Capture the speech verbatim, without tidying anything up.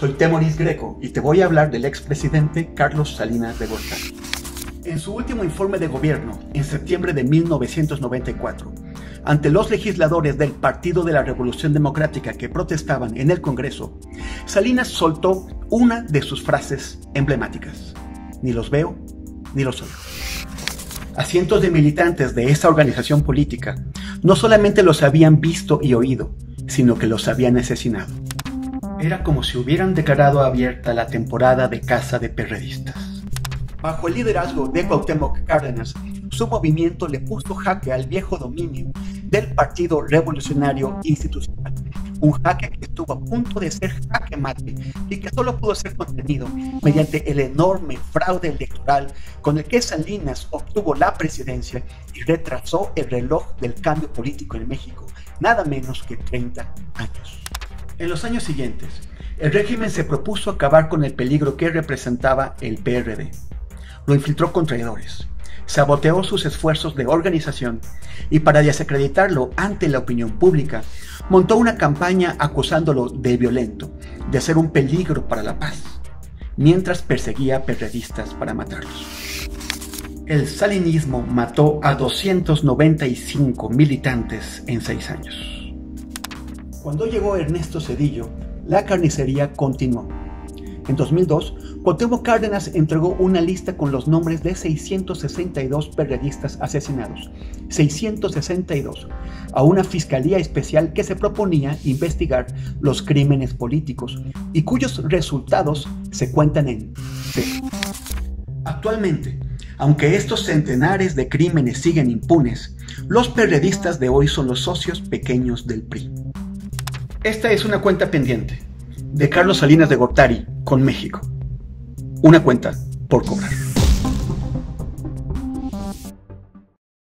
Soy Temoris Greco y te voy a hablar del expresidente Carlos Salinas de Gortari. En su último informe de gobierno, en septiembre de mil novecientos noventa y cuatro, ante los legisladores del Partido de la Revolución Democrática que protestaban en el Congreso, Salinas soltó una de sus frases emblemáticas: ni los veo, ni los oigo. A cientos de militantes de esa organización política, no solamente los habían visto y oído, sino que los habían asesinado. Era como si hubieran declarado abierta la temporada de caza de perredistas. Bajo el liderazgo de Cuauhtémoc Cárdenas, su movimiento le puso jaque al viejo dominio del Partido Revolucionario Institucional, un jaque que estuvo a punto de ser jaque mate y que solo pudo ser contenido mediante el enorme fraude electoral con el que Salinas obtuvo la presidencia y retrasó el reloj del cambio político en México, nada menos que treinta años. En los años siguientes, el régimen se propuso acabar con el peligro que representaba el P R D. Lo infiltró con traidores, saboteó sus esfuerzos de organización y, para desacreditarlo ante la opinión pública, montó una campaña acusándolo de violento, de ser un peligro para la paz, mientras perseguía a perredistas para matarlos. El salinismo mató a doscientos noventa y cinco militantes en seis años. Cuando llegó Ernesto Zedillo, la carnicería continuó. En dos mil dos, Cuauhtémoc Cárdenas entregó una lista con los nombres de seiscientos sesenta y dos perredistas asesinados, seiscientos sesenta y dos, a una fiscalía especial que se proponía investigar los crímenes políticos y cuyos resultados se cuentan en cero. Actualmente, aunque estos centenares de crímenes siguen impunes, los perredistas de hoy son los socios pequeños del P R I. Esta es una cuenta pendiente de Carlos Salinas de Gortari con México. Una cuenta por cobrar.